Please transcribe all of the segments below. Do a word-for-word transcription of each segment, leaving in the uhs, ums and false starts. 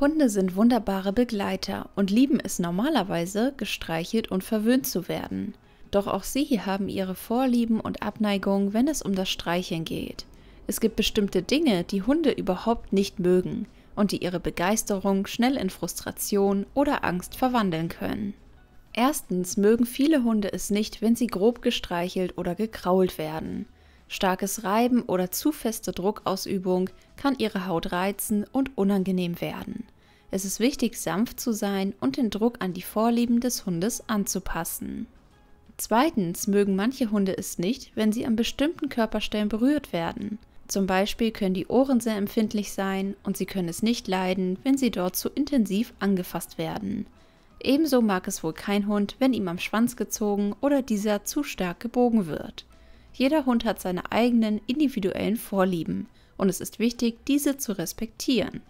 Hunde sind wunderbare Begleiter und lieben es normalerweise, gestreichelt und verwöhnt zu werden. Doch auch sie haben ihre Vorlieben und Abneigungen, wenn es um das Streicheln geht. Es gibt bestimmte Dinge, die Hunde überhaupt nicht mögen und die ihre Begeisterung schnell in Frustration oder Angst verwandeln können. Erstens mögen viele Hunde es nicht, wenn sie grob gestreichelt oder gekrault werden. Starkes Reiben oder zu feste Druckausübung kann ihre Haut reizen und unangenehm werden. Es ist wichtig, sanft zu sein und den Druck an die Vorlieben des Hundes anzupassen. Zweitens mögen manche Hunde es nicht, wenn sie an bestimmten Körperstellen berührt werden. Zum Beispiel können die Ohren sehr empfindlich sein und sie können es nicht leiden, wenn sie dort zu intensiv angefasst werden. Ebenso mag es wohl kein Hund, wenn ihm am Schwanz gezogen oder dieser zu stark gebogen wird. Jeder Hund hat seine eigenen individuellen Vorlieben und es ist wichtig, diese zu respektieren.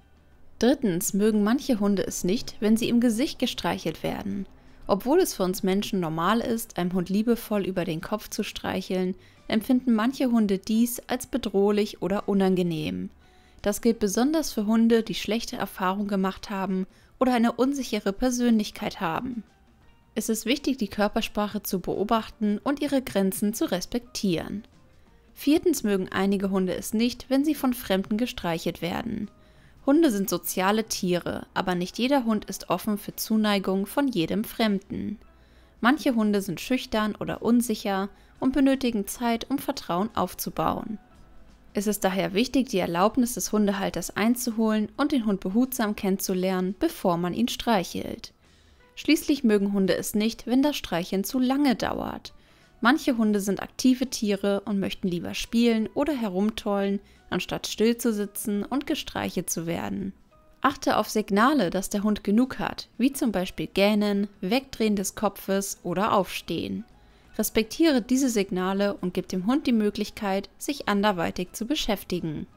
Drittens mögen manche Hunde es nicht, wenn sie im Gesicht gestreichelt werden. Obwohl es für uns Menschen normal ist, einem Hund liebevoll über den Kopf zu streicheln, empfinden manche Hunde dies als bedrohlich oder unangenehm. Das gilt besonders für Hunde, die schlechte Erfahrungen gemacht haben oder eine unsichere Persönlichkeit haben. Es ist wichtig, die Körpersprache zu beobachten und ihre Grenzen zu respektieren. Viertens mögen einige Hunde es nicht, wenn sie von Fremden gestreichelt werden. Hunde sind soziale Tiere, aber nicht jeder Hund ist offen für Zuneigung von jedem Fremden. Manche Hunde sind schüchtern oder unsicher und benötigen Zeit, um Vertrauen aufzubauen. Es ist daher wichtig, die Erlaubnis des Hundehalters einzuholen und den Hund behutsam kennenzulernen, bevor man ihn streichelt. Schließlich mögen Hunde es nicht, wenn das Streicheln zu lange dauert. Manche Hunde sind aktive Tiere und möchten lieber spielen oder herumtollen, anstatt still zu sitzen und gestreichelt zu werden. Achte auf Signale, dass der Hund genug hat, wie zum Beispiel Gähnen, Wegdrehen des Kopfes oder Aufstehen. Respektiere diese Signale und gib dem Hund die Möglichkeit, sich anderweitig zu beschäftigen.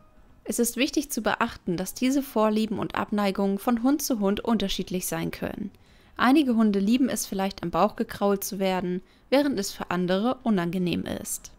Es ist wichtig zu beachten, dass diese Vorlieben und Abneigungen von Hund zu Hund unterschiedlich sein können. Einige Hunde lieben es vielleicht am Bauch gekrault zu werden, während es für andere unangenehm ist.